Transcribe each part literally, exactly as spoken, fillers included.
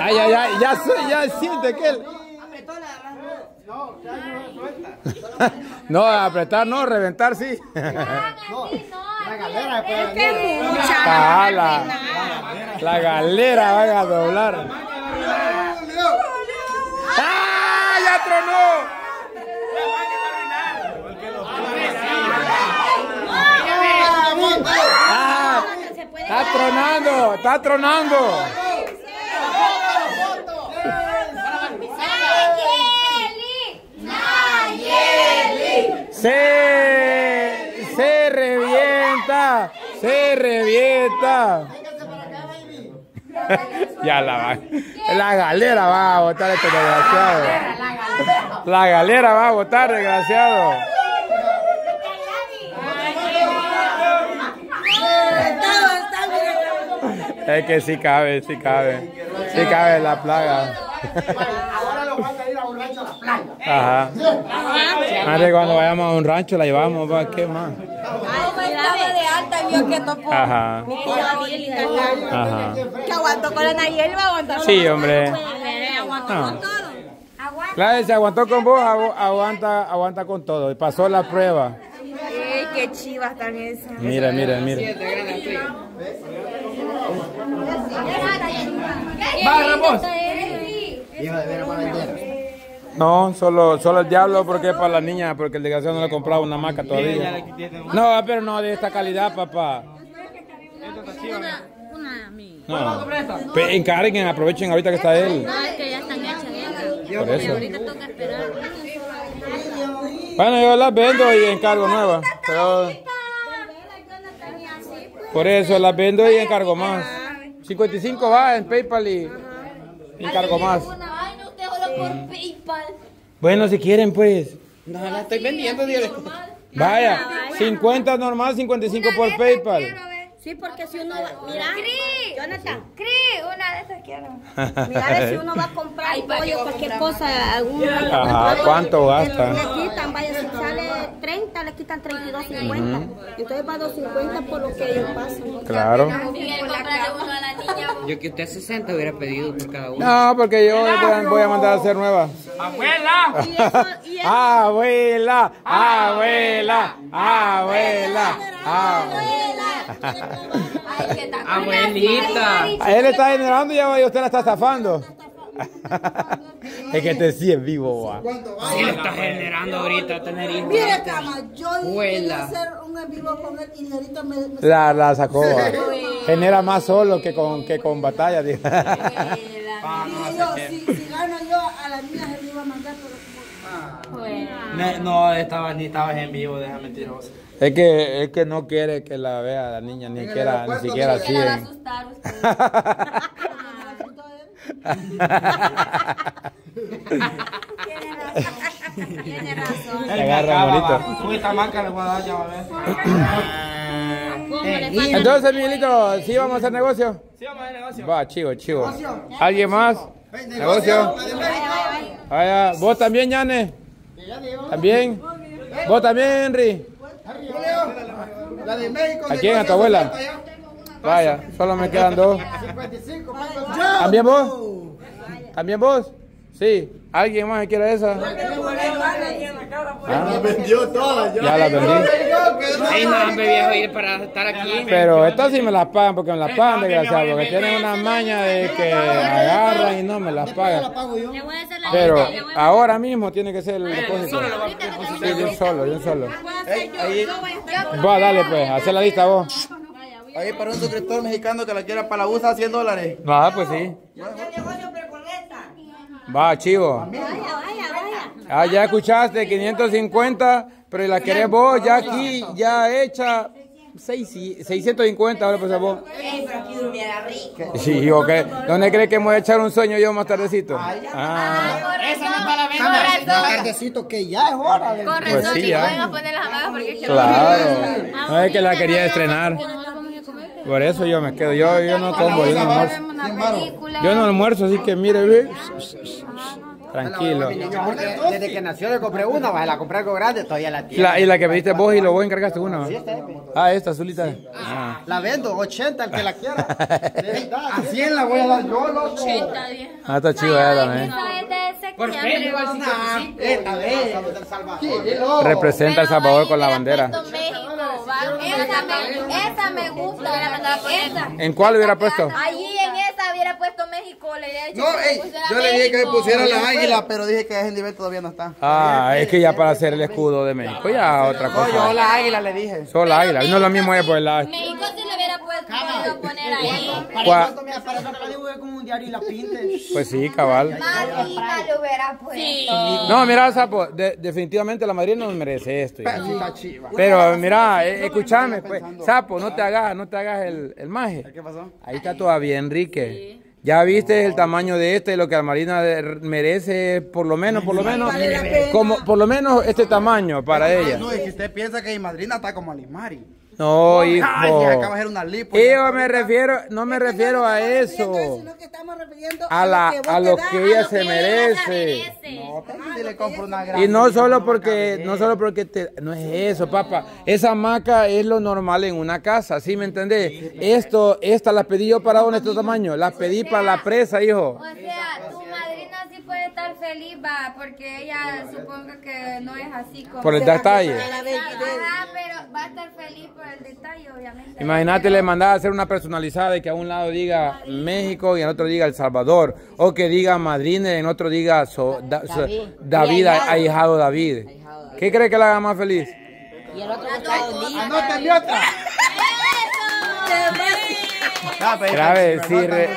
Ay, ay, ay, ya, ya, ya siente que él. Apretó la mano. No, ya no suelta. No, apretar no, reventar sí. No, la galera. Es que mucha. La galera va a doblar. ¡Ah, ya tronó! Ah, está tronando, está tronando. Nayeli, Nayeli. Se, se revienta, se revienta. Ya la va. La galera va a botar este desgraciado. La galera va a botar, desgraciado. Es que sí cabe, sí cabe. Sí cabe la plaga. Ahora lo van a ir a un rancho a la plaga. Ajá. Madre, cuando vayamos a un rancho la llevamos, va, ¿qué más? Ajá. Ajá. Que aguantó con la Nayeli, va a aguantar. Sí, hombre. Aguantó con todo. Claro, si aguantó con vos, aguanta, aguanta con todo. Y pasó la prueba. Ay, qué chivas están esas. Mira, mira, mira. No, solo, solo el diablo porque es para la niña, porque el desgraciado no le ha comprado una maca todavía. No, pero no de esta calidad, papá. No. Encarguen, aprovechen ahorita que está él. Por eso. Bueno, yo las vendo y encargo nuevas. Pero... por eso las vendo y encargo más. cincuenta y cinco va en PayPal y encargo más. Ay, no te juro por PayPal. Bueno, si quieren, pues. No, la estoy vendiendo, Dios. Vaya, cincuenta normal, cincuenta y cinco por PayPal. Sí, porque si uno va. Mira, Jonathan, Cris, una de esas quiero. Mira, a ver si uno va a comprar el pollo, cualquier cosa, alguna. Ajá, ¿cuánto gasta? Le quitan, vaya, si sale treinta, le quitan treinta y dos cincuenta. Entonces va a doscientos cincuenta por lo que ellos pasan. Claro. Yo que usted sesenta hubiera pedido por cada uno. No, porque yo voy a mandar a hacer nuevas. ¡Abuela! ¡Abuela! ¡Abuela! ¡Abuela! ¡Abuela! Abuelita. Él está generando y usted la está zafando. Es que este sí es vivo, guau. Sí, le está generando ahorita tener hijos. Mira, cama, yo quería hacer un en vivo con él y ahorita me... La, la sacó, genera más solo que con, que con batalla. Y yo, si gano yo, a las mías se me iba a mandar por los... No, estabas ni estabas en vivo, deja mentirosa. Es que, es que no quiere que la vea la niña, ni, quiera, ni siquiera así. La va a asustar usted. Tiene razón. Se agarra bonito. Esta marca le voy a dar, ya va a ver. Entonces, Miguelito, ¿sí vamos a hacer negocio? Sí, vamos a hacer negocio. Va, chivo, chivo. ¿Alguien más? ¿Negocio? Vaya, ¿vos también, Yane? ¿También? ¿Vos también, Henry? La de México. ¿A quién? ¿A tu abuela? Vaya, solo me quedan dos. ¿También vos? ¿También vos? Sí. ¿Alguien más que quiera esa? Ya la vendió todas. Ya la vendí. Ay, no, me viejo ir para estar aquí. Pero estas sí me las pagan, porque me las pagan, desgraciado. Porque tienen una maña de que agarran y no me las pagan. Pero ahora mismo tiene que ser el depósito. Sí, de un solo, de un solo. Va, dale pues, hacer la lista vos. Ahí para un suscriptor mexicano que la quiera para la U S A, cien dólares. Ah, pues sí. Va, chivo. Vaya, vaya, vaya. Ah, ya escuchaste, quinientos cincuenta, pero la querés vos, ya aquí, ya hecha. seiscientos cincuenta, ahora pues a vos. Sí, ok. ¿Dónde crees que me voy a echar un sueño yo más tardecito? Ah, esa no es para vender. Más tardecito que ya es hora. Con razón, si no vengan a poner las amagas porque quiero. Claro. No es que la quería estrenar. Por eso yo me quedo. Yo, yo no como, yo no almuerzo. Yo no almuerzo, así que mire, ve. Tranquilo. Desde que nació le compré una, vas a la compré algo grande, todavía la tiene. La, y la que pediste vos y lo vos encargaste una. Sí, esta es. Ah, esta azulita. Sí. Ah. La vendo, ochenta, el que la quiera. A cien la voy a dar yo, loco. ochenta, diez. Ah, está chiva ella también. ¿Por qué le vas a decir? Esta vez. Representa El Salvador con la bandera. Esa me, esa me gusta. Esa. ¿En cuál hubiera puesto? Allí en esa hubiera puesto México. Le hubiera dicho no, ey, yo le dije que me pusieran las águilas, pero dije que ese nivel todavía no está. Ah, es que ya para hacer el escudo de México, ya otra cosa. No, yo las águilas le dije. Solo las águilas, no lo mismo es por el lado. México se le hubiera puesto poner ahí. Para eso me dibujo como un diario y la pinte. Pues sí, cabal. Madrina le hubiera puesto. No, mira, Sapo, definitivamente la Madrid no merece esto. Pero mira, escúchame, pues, Sapo, no te hagas, no te hagas el, el maje. ¿Qué pasó? Ahí está todavía, Enrique. Sí. Ya viste el tamaño de este, lo que la Marina merece, por lo menos, por lo menos, como, por lo menos este tamaño para ella. No, es que usted piensa que mi madrina está como Alimari. No, hijo. Yo me refiero, no me refiero a eso. A la, a lo que ella se merece. Y no solo porque, no solo porque te, no es eso, papá. Esa hamaca es lo normal en una casa, ¿sí me entendés? Esto, esta la pedí yo para donde este tamaño, la pedí para la presa, hijo. O sea, tu madrina sí puede estar feliz, va, porque ella supongo que no es así como. Por el detalle. Ajá, pero va a estar feliz por el detalle, obviamente. Imagínate, le mandaba a hacer una personalizada y que a un lado diga México y en otro diga El Salvador, o que diga Madrid y en otro diga so, da, so, David, ahijado David. ¿Qué cree que la haga más feliz? Y el otro anótenle otra. Grave, si, re...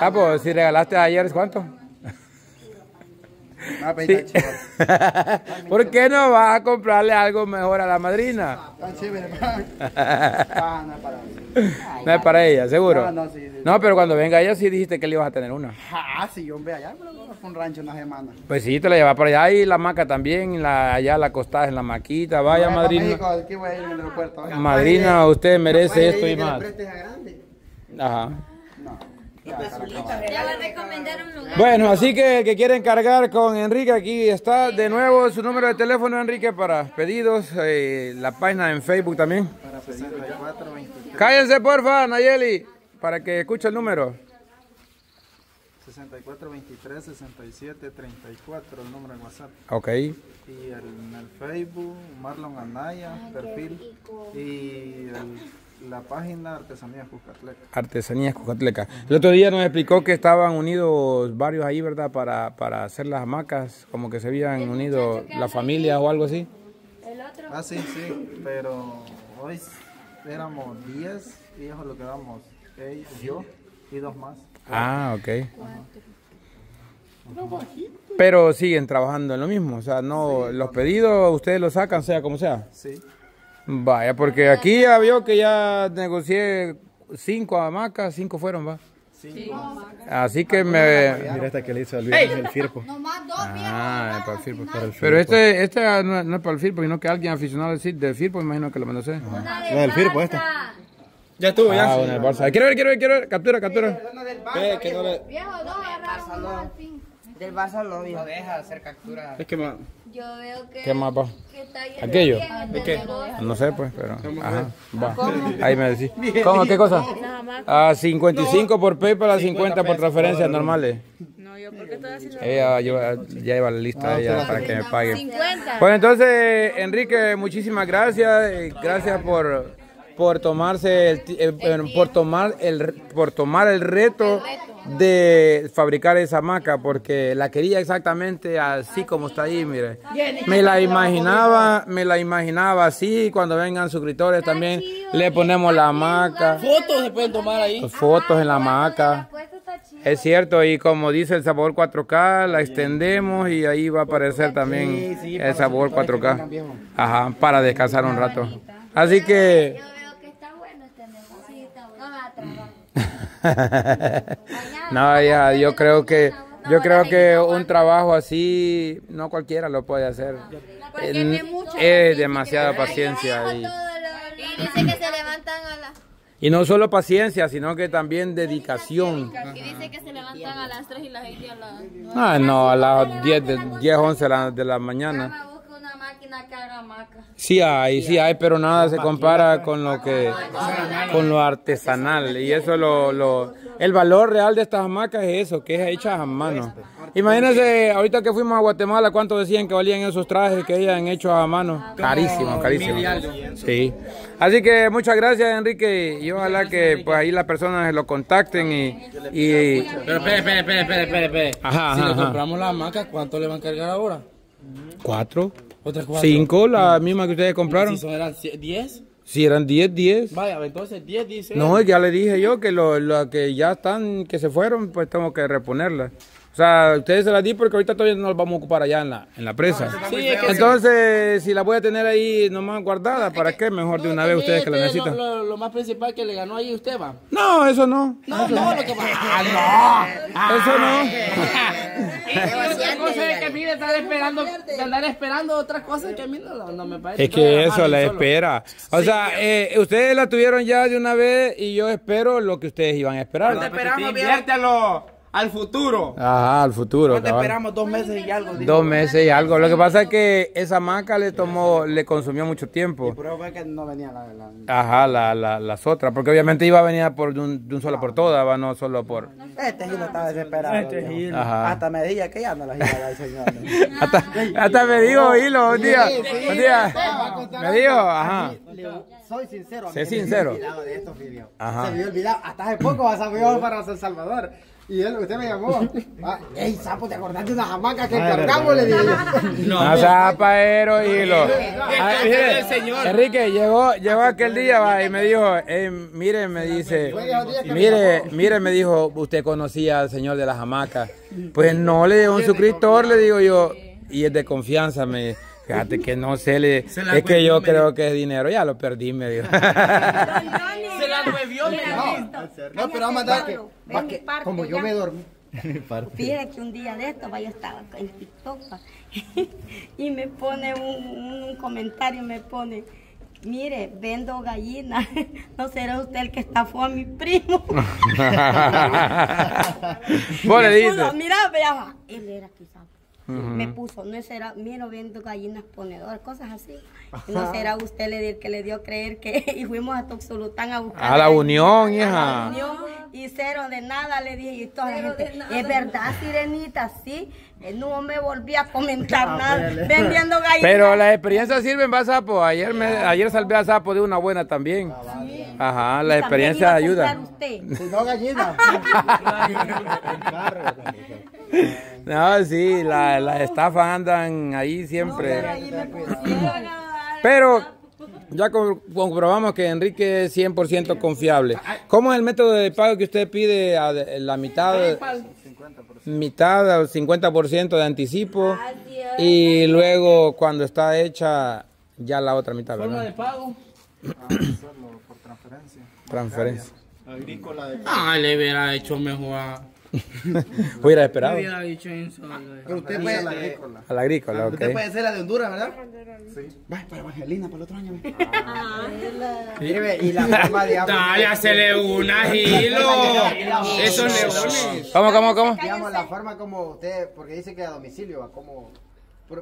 ah, pues, si regalaste ayer, ¿cuánto? Sí. ¿Por qué no vas a comprarle algo mejor a la madrina? No es para ella, seguro. No, pero cuando venga ella sí dijiste que le ibas a tener una. Ah, sí, yo voy allá, un rancho una semana. Pues sí, te la llevas para allá y la maca también, la, allá la acostás en la maquita, vaya madrina. Madrina, usted merece esto y más. Ajá. Bueno, así que el que quiere encargar con Enrique, aquí está de nuevo su número de teléfono, Enrique, para pedidos, eh, la página en Facebook también. Para sesenta y cuatro veintitrés. Cállense, porfa, Nayeli, para que escuche el número. sesenta y cuatro veintitrés sesenta y siete treinta y cuatro, el número de WhatsApp. Ok. Y el, en el Facebook, Marlon Anaya, ay, perfil. Y el... la página Artesanías Cuzcatleca. Artesanías Cuzcatleca. El otro día nos explicó que estaban unidos varios ahí, ¿verdad? Para, para hacer las hamacas, como que se habían unido la familia ahí, o algo así. El otro. Ah, sí, sí, pero hoy éramos diez y eso lo quedamos, él, yo y dos más. Ah, ok. Ajá. Pero siguen trabajando en lo mismo, o sea, no, sí, los pedidos ustedes los sacan, sea como sea. Sí. Vaya, porque aquí ya vio que ya negocié cinco hamacas, cinco fueron, va. Sí. Así que me... Mira esta que le hizo a Luis, el Firpo. Ah, para el Firpo. Para el Firpo. Pero este, este no, no es para el Firpo, sino que alguien aficionado del Firpo, imagino que lo mandó. No, del Firpo, esta. Ya estuvo, ya. Ah, una del Barça. Quiero ver, quiero ver, quiero ver. Captura, captura. Ve que no le... Viejo, no, agarraron uno al fin. Del Barça lo no deja hacer captura. Es que más. Yo veo que. ¿Qué mapa? Que ¿aquello? ¿De qué? No sé, pues, pero. Ajá, va. Ahí me decís. ¿Cómo? ¿Qué cosa? A cincuenta y cinco no, por PayPal, a cincuenta por transferencias no, normales. No, yo, ¿por qué estoy haciendo? Ella yo, ya lleva la lista ah, ella para que me pague. cincuenta. Pues entonces, Enrique, muchísimas gracias. Gracias por, por tomarse el, el, el, por tomar el por tomar el reto de fabricar esa hamaca, porque la quería exactamente así como está ahí, mire. Me la imaginaba, me la imaginaba así, cuando vengan suscriptores también le ponemos la hamaca. Fotos se pueden tomar ahí. Fotos en la hamaca. Es cierto, y como dice El Sabor cuatro K, la extendemos y ahí va a aparecer también El Sabor cuatro K. Ajá, para descansar un rato. Así que... No, ya, yo creo que yo creo que un trabajo así no cualquiera lo puede hacer. Es demasiada paciencia y dice que se levantan a las Y no solo paciencia, sino que también dedicación. Y dice que se levantan a las tres y las gente a las nueve. Ah, no, a las diez, once de la mañana. Sí hay, sí hay, pero nada se compara con lo que, con lo artesanal. Y eso, lo, lo el valor real de estas hamacas es eso, que es hechas a mano. Imagínense, ahorita que fuimos a Guatemala, ¿cuánto decían que valían esos trajes que ellas han hecho a mano? Carísimo, carísimo. Sí. Así que muchas gracias, Enrique, y ojalá que pues ahí las personas se lo contacten y... y... Pero espere, espere, espere, espere, espere, espere. Ajá, si ajá, le compramos las hamacas, ¿cuánto le van a cargar ahora? Cuatro. ¿Otras cuatro? Cinco, la no. misma que ustedes compraron. Si eran diez. Si eran diez, diez. Vaya, entonces diez dice. No, ya le dije yo que lo, lo que ya están, que se fueron, pues tengo que reponerlas. O sea, ustedes se las di porque ahorita todavía no las vamos a ocupar allá en la, en la presa. Sí, es que entonces, sí. si las voy a tener ahí nomás guardadas, ¿para qué? Mejor no, de una vez ustedes que las necesitan. Lo, lo, lo más principal que le ganó ahí usted, va. No, eso no. No, eso no. no, lo que... ah, no. Eso no. Otra cosa es que a mí de estar esperando, de andar esperando otras cosas que a mí no, no me parece. Es que eso, la espera. O sí, sea, eh, ustedes la tuvieron ya de una vez y yo espero lo que ustedes iban a esperar. No te esperamos, inviértelo. Al futuro. Ajá, al futuro. No te esperamos dos meses y algo. Digo. Dos meses y algo. Lo que pasa es que esa maca le tomó, le consumió mucho tiempo. Y por eso fue que no venía la, la... Ajá, la, la, las otras. Porque obviamente iba a venir por de un, de un solo ah, por todas, va, no solo por... Este gilo estaba desesperado. Este gilo. Ajá. Hasta me dije que ya no la gila del señor. hasta, hasta me dijo, Hilo, un día. Un día. Me dijo, ajá. Soy sincero. Sé sincero. De estos videos. Ajá. Se me había olvidado. Hasta hace poco vas a viajar para San Salvador. Y él, usted me llamó. Ah, ¡ey, sapo! ¿Te acordás de una hamaca que cargamos? Le dije. No, no seas paero, Hilo. Enrique, llegó, llegó aquel día va, y me dijo, hey, mire, me dice, mire, mire, me dijo, usted conocía al señor de las hamacas. Pues no, le dio un suscriptor, le digo yo, y es de confianza, me... Fíjate que no sé, le, se es que yo creo que es dinero, ya lo perdí, me dijo. Se la huevió, me dijo. No, pero vamos a dar que, va que parte, como ya. Yo me dormí. Fíjate que un día de esto, yo estaba en TikTok y me pone un, un comentario, me pone... Mire, vendo gallinas. ¿No será usted el que estafó a mi primo? ¿Vos le dices? Mira, vea, él era quizás. Me puso, no será, mira, vendo gallinas ponedoras, cosas así. No será usted le, que le dio creer que... Y fuimos a Toxolotlán a buscar... A la unión, hija. A la unión, y cero de nada, le dije. Y toda la gente, es verdad, sirenita, sí. No me volví a comentar nada, vendiendo gallinas. Pero las experiencias sirven, va, sapo. Ayer, me, ayer salvé a sapo de una buena también. Sí. Ajá, las experiencias ayudan. Si no, gallinas. No, sí, las la estafas andan ahí siempre. Pero ya comprobamos que Enrique es cien por ciento confiable. ¿Cómo es el método de pago que usted pide? A la mitad, mitad o cincuenta por ciento de anticipo y luego cuando está hecha ya la otra mitad, ¿verdad? ¿Forma de pago? Solo por transferencia. Transferencia. Agrícola de pago. Ah, le hubiera hecho mejor. Hubiera esperado. Pero usted puede a la agrícola. A la agrícola, ok. Usted puede ser la de Honduras, ¿verdad? Sí. Va para Evangelina, para el otro año. Y la forma de agua. ¡Talla, se le una, Hilo! Esos leones. ¿Cómo, cómo, cómo? Digamos, la forma como usted, porque dice que a domicilio va como...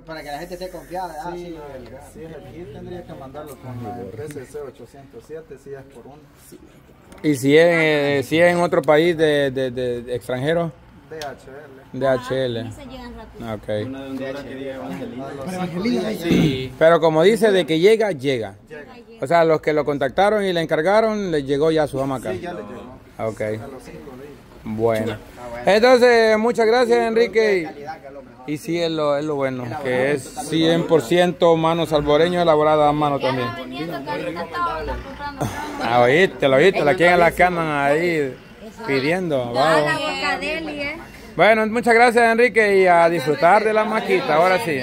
Para que la gente esté confiada. Ah, sí, sí, aquí tendría que mandarlo con la empresa C ochocientos siete, si es por uno. Sí. ¿Y si es, eh, si es en otro país de, de, de, de extranjero? D H L. D H L. Ah, okay. Una de Honduras que diga Evangelina. Pero Evangelina, sí. Pero como dice, de que llega, llega, llega. O sea, los que lo contactaron y le encargaron, les llegó ya su hamaca. Sí, ya les llegó. Ok. A los cinco días. Bueno. Ah, bueno. Entonces, muchas gracias, sí, Enrique. Y sí, es lo, es lo bueno, que es cien por ciento mano salvadoreño, elaborada a mano también. Ah, oíste, lo oíste, la quien la cama ahí pidiendo. Vamos. Bueno, muchas gracias, Enrique, y a disfrutar de la maquita, ahora sí.